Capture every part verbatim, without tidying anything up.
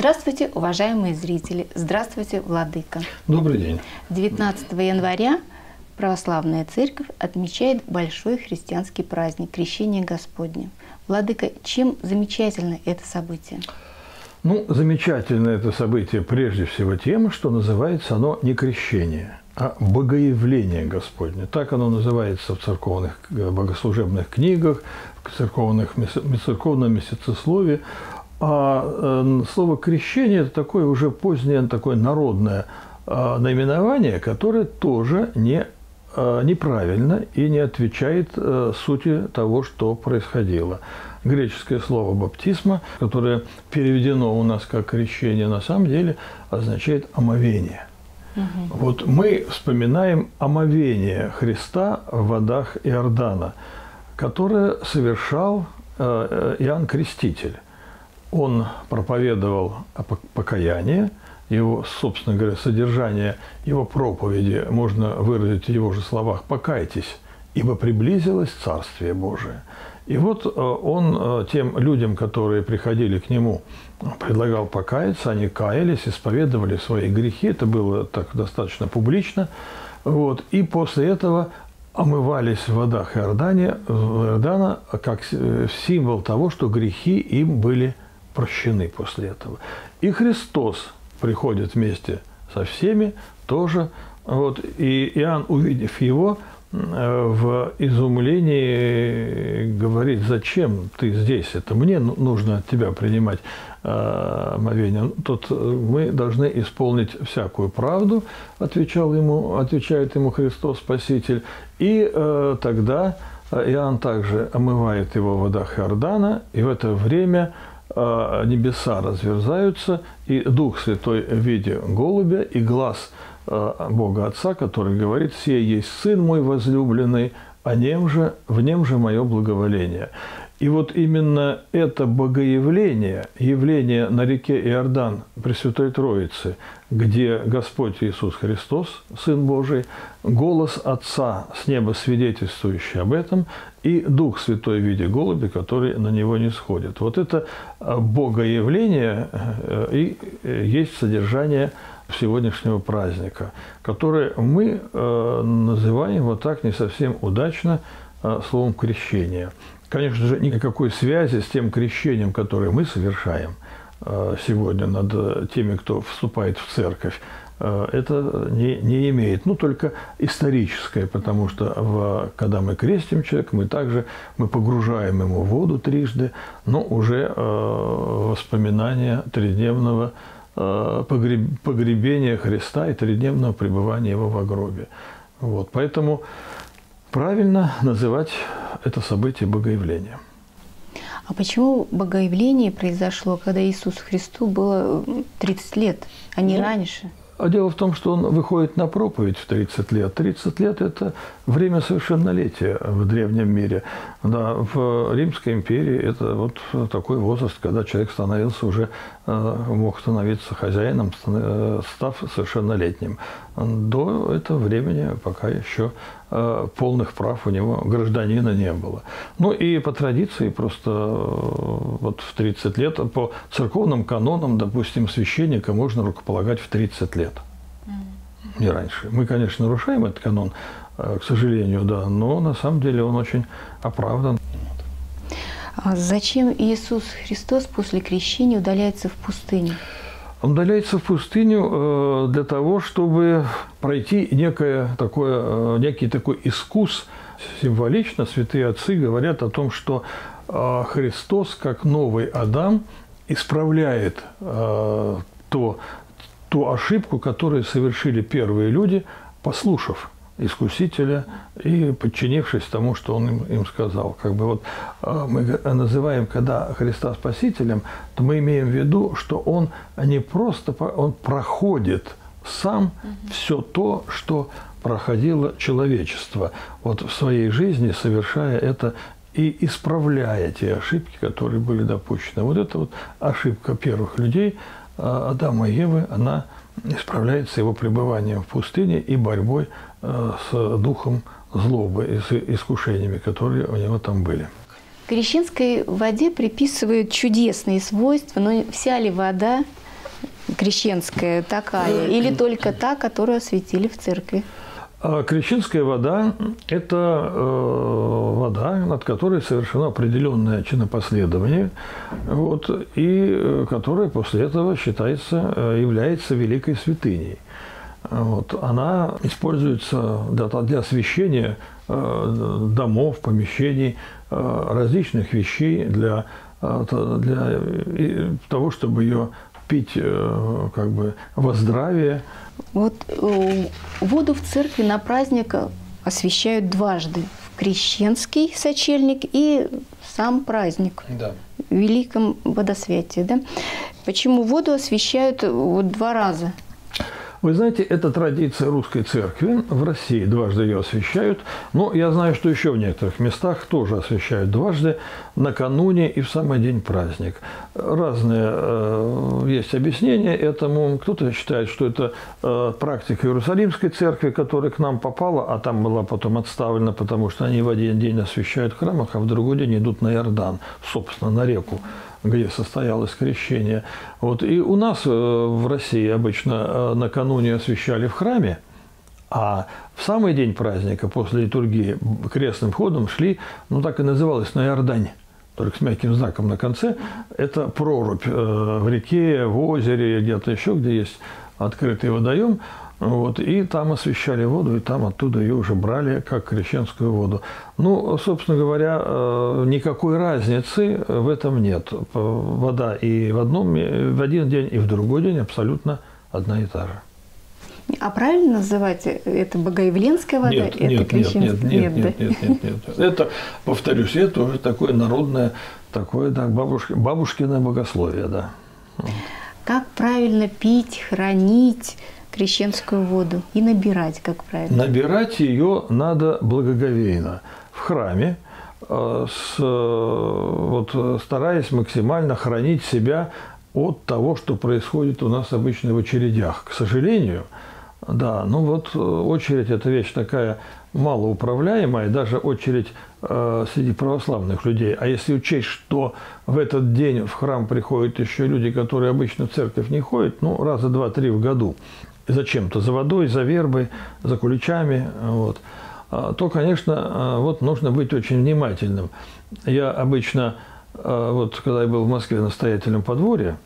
Здравствуйте, уважаемые зрители! Здравствуйте, Владыка! Добрый день! девятнадцатого января Православная Церковь отмечает большой христианский праздник – Крещение Господне. Владыка, чем замечательно это событие? Ну, замечательно это событие прежде всего тем, что называется оно не крещение, а богоявление Господне. Так оно называется в церковных богослужебных книгах, в церковных, церковном месяцесловии. А слово «крещение» – это такое уже позднее, такое народное наименование, которое тоже не, неправильно и не отвечает сути того, что происходило. Греческое слово «баптисма», которое переведено у нас как «крещение», на самом деле означает «омовение». Угу. Вот мы вспоминаем омовение Христа в водах Иордана, которое совершал Иоанн Креститель. Он проповедовал покаяние, его, собственно говоря, содержание его проповеди можно выразить в его же словах «покайтесь, ибо приблизилось Царствие Божие». И вот он тем людям, которые приходили к нему, предлагал покаяться, они каялись, исповедовали свои грехи, это было так достаточно публично, вот, и после этого омывались в водах Иордана, Иордана как символ того, что грехи им были прощены после этого. И Христос приходит вместе со всеми тоже. Вот, и Иоанн, увидев его, в изумлении говорит: «Зачем ты здесь? Это мне нужно от тебя принимать омовение». Тот: «Мы должны исполнить всякую правду», отвечал ему, отвечает ему Христос Спаситель. И э, тогда Иоанн также омывает его в водах Иордана, и в это время небеса разверзаются, и Дух Святой в виде голубя, и глаз Бога Отца, который говорит: «Сей есть Сын мой возлюбленный, а нем же, в нем же мое благоволение». И вот именно это богоявление, явление на реке Иордан Пресвятой Троицы, где Господь Иисус Христос, Сын Божий, голос Отца с неба свидетельствующий об этом, и Дух Святой в виде голуби, который на него не сходит. Вот это богоявление и есть содержание сегодняшнего праздника, которое мы называем вот так не совсем удачно словом «крещение». Конечно же, никакой связи с тем крещением, которое мы совершаем сегодня над теми, кто вступает в церковь, это не, не имеет. Ну, только историческое, потому что в, когда мы крестим человека, мы также мы погружаем ему в воду трижды, но уже воспоминания тридневного погреб, погребения Христа и тридневного пребывания его в гробе. Вот, поэтому правильно называть это событие богоявления. А почему богоявление произошло, когда Иисусу Христу было тридцать лет, а не ну, раньше? А дело в том, что он выходит на проповедь в тридцать лет. тридцать лет – это время совершеннолетия в древнем мире. Да, в Римской империи это вот такой возраст, когда человек становился уже, мог становиться хозяином, став совершеннолетним. До этого времени пока еще полных прав у него, гражданина, не было. Ну и по традиции просто вот в тридцать лет, по церковным канонам, допустим, священника можно рукополагать в тридцать лет, не раньше. Мы, конечно, нарушаем этот канон, к сожалению, да, но на самом деле он очень оправдан. А зачем Иисус Христос после крещения удаляется в пустыню? Он удаляется в пустыню для того, чтобы пройти некое такое, некий такой искус. Символично святые отцы говорят о том, что Христос, как новый Адам, исправляет то, ту ошибку, которую совершили первые люди, послушав Искусителя и подчинившись тому, что он им, им сказал. Как бы вот мы называем, когда Христа Спасителем, то мы имеем в виду, что он не просто, он проходит сам все то, что проходило человечество, вот в своей жизни, совершая это и исправляя те ошибки, которые были допущены. Вот эта вот ошибка первых людей, Адама и Евы, она исправляется его пребыванием в пустыне и борьбой с духом злобы и с искушениями, которые у него там были. Крещенской воде приписывают чудесные свойства, но вся ли вода крещенская такая или только та, которую освятили в церкви? Крещенская вода – это вода, над которой совершено определенное чинопоследование, вот, и которая после этого считается, является великой святыней. Вот, она используется для, для освящения домов, помещений, различных вещей, для, для того, чтобы ее пить как бы во здравие. Вот воду в церкви на праздник освящают дважды. В крещенский сочельник и сам праздник. Да. В Великом Водосвятии. Да? Почему воду освящают вот два раза? Вы знаете, это традиция русской церкви. В России дважды ее освящают. Но я знаю, что еще в некоторых местах тоже освящают дважды, накануне и в самый день праздник. Разные э, есть объяснения этому. Кто-то считает, что это э, практика Иерусалимской церкви, которая к нам попала, а там была потом отставлена, потому что они в один день освящают в храмах, а в другой день идут на Иордан, собственно, на реку, где состоялось крещение. Вот. И у нас в России обычно накануне освящали в храме, а в самый день праздника после литургии крестным ходом шли, ну так и называлось, на Иордань, только с мягким знаком на конце. Это прорубь в реке, в озере, где-то еще, где есть открытый водоем. Вот, и там освящали воду, и там оттуда ее уже брали как крещенскую воду. Ну, собственно говоря, никакой разницы в этом нет. Вода и в, одном, в один день, и в другой день абсолютно одна и та же. А правильно называть это богоявленская вода? Нет, это нет, нет, нет, нет, нет, нет, нет, нет. Это, повторюсь, это уже такое народное, такое, да, бабушки, бабушкиное богословие, да. Как правильно пить, хранить крещенскую воду и набирать, как правило? Набирать ее надо благоговейно в храме, с, вот, стараясь максимально хранить себя от того, что происходит у нас обычно в очередях. К сожалению, да, ну вот очередь – это вещь такая малоуправляемая, даже очередь э, среди православных людей. А если учесть, что в этот день в храм приходят еще люди, которые обычно в церковь не ходят, ну, раза два-три в году, зачем-то, за водой, за вербой, за куличами, вот, то, конечно, вот нужно быть очень внимательным. Я обычно, вот когда я был в Москве настоятелем подворья,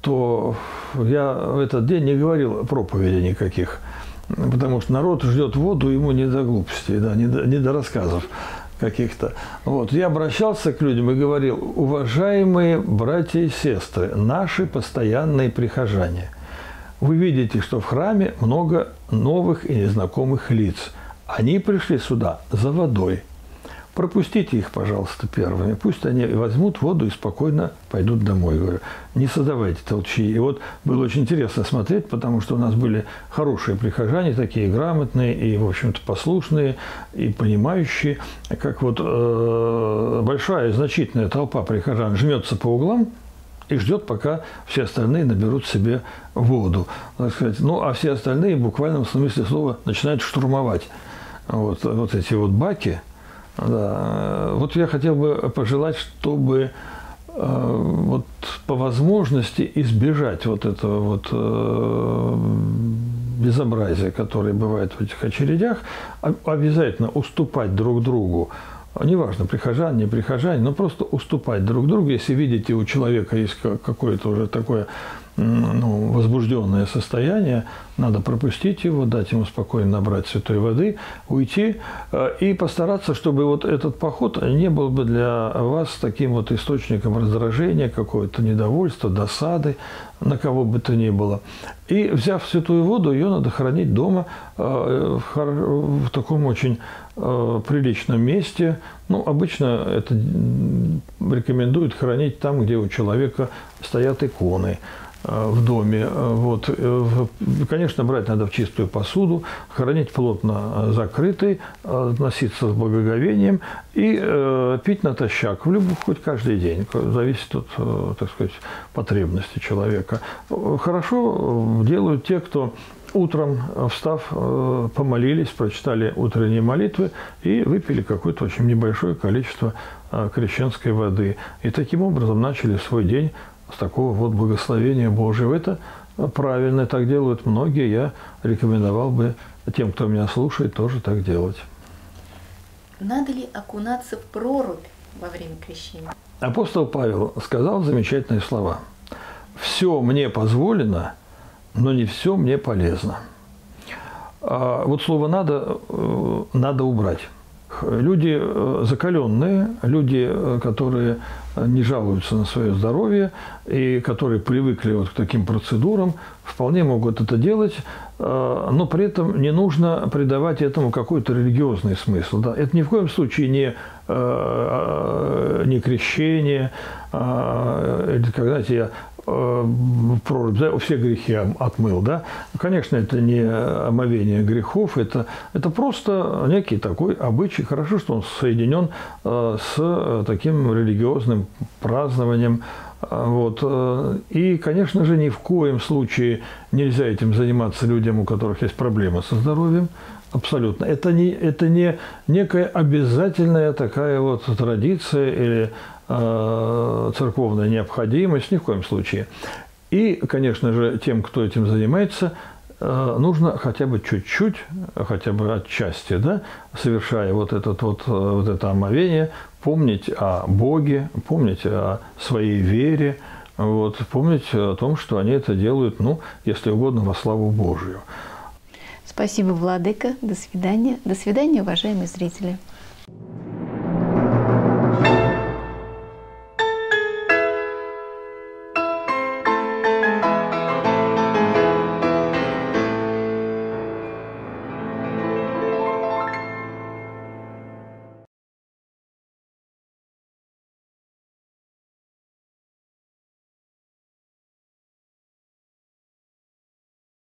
то я в этот день не говорил проповедей никаких, потому что народ ждет воду, ему не до глупостей, да, не до, не до рассказов каких-то. Вот. Я обращался к людям и говорил: уважаемые братья и сестры, наши постоянные прихожане, вы видите, что в храме много новых и незнакомых лиц. Они пришли сюда за водой. Пропустите их, пожалуйста, первыми. Пусть они возьмут воду и спокойно пойдут домой. Говорю, не создавайте толчи. И вот было очень интересно смотреть, потому что у нас были хорошие прихожане, такие грамотные и, в общем-то, послушные, и понимающие, как вот э, большая значительная толпа прихожан жмется по углам и ждет, пока все остальные наберут себе воду, так сказать. Ну, а все остальные в буквальном смысле слова начинают штурмовать вот, вот эти вот баки. Да. Вот я хотел бы пожелать, чтобы э, вот, по возможности избежать вот этого вот э, безобразия, которое бывает в этих очередях, обязательно уступать друг другу. Неважно, прихожане, не прихожане, но просто уступать друг другу. Если видите, у человека есть какое-то уже такое, ну, возбужденное состояние, надо пропустить его, дать ему спокойно набрать святой воды, уйти и постараться, чтобы вот этот поход не был бы для вас таким вот источником раздражения, какого-то недовольства, досады на кого бы то ни было. И, взяв святую воду, ее надо хранить дома в таком очень приличном месте. Ну, обычно это рекомендуют хранить там, где у человека стоят иконы в доме. Вот. Конечно, брать надо в чистую посуду, хранить плотно закрытый, относиться с благоговением и пить натощак, в любом, хоть каждый день, зависит от, так сказать, потребности человека. Хорошо делают те, кто утром, встав, помолились, прочитали утренние молитвы и выпили какое-то очень небольшое количество крещенской воды. И таким образом начали свой день с такого вот благословения Божьего. Это правильно, так делают многие. Я рекомендовал бы тем, кто меня слушает, тоже так делать. Надо ли окунаться в прорубь во время крещения? Апостол Павел сказал замечательные слова. «Все мне позволено, но не все мне полезно». А вот слово «надо» надо убрать. Люди закаленные, люди, которые не жалуются на свое здоровье и которые привыкли вот к таким процедурам, вполне могут это делать, но при этом не нужно придавать этому какой-то религиозный смысл. Да? Это ни в коем случае не, не крещение, или, как знаете, я прорубь, да, все грехи отмыл, да? Конечно, это не омовение грехов, это, это просто некий такой обычай. Хорошо, что он соединен с таким религиозным празднованием. Вот. И, конечно же, ни в коем случае нельзя этим заниматься людям, у которых есть проблемы со здоровьем. Абсолютно. Это не, это не некая обязательная такая вот традиция или э, церковная необходимость, ни в коем случае. И, конечно же, тем, кто этим занимается, э, нужно хотя бы чуть-чуть, хотя бы отчасти, да, совершая вот, этот вот, вот это омовение, помнить о Боге, помнить о своей вере, вот, помнить о том, что они это делают, ну, если угодно, во славу Божию. Спасибо, Владыка. До свидания. До свидания, уважаемые зрители.